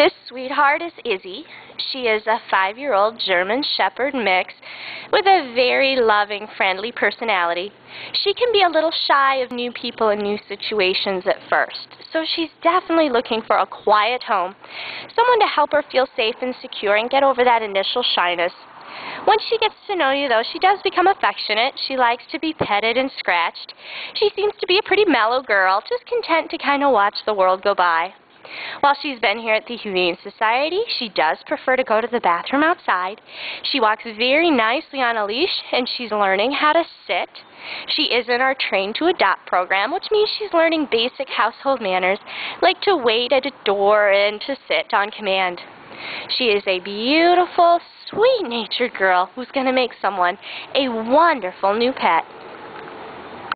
This sweetheart is Izzy. She is a 5-year-old German Shepherd mix with a very loving, friendly personality. She can be a little shy of new people and new situations at first, so she's definitely looking for a quiet home, someone to help her feel safe and secure and get over that initial shyness. Once she gets to know you, though, she does become affectionate. She likes to be petted and scratched. She seems to be a pretty mellow girl, just content to kind of watch the world go by. While she's been here at the Humane Society, she does prefer to go to the bathroom outside. She walks very nicely on a leash, and she's learning how to sit. She is in our Train to Adopt program, which means she's learning basic household manners, like to wait at a door and to sit on command. She is a beautiful, sweet-natured girl who's going to make someone a wonderful new pet.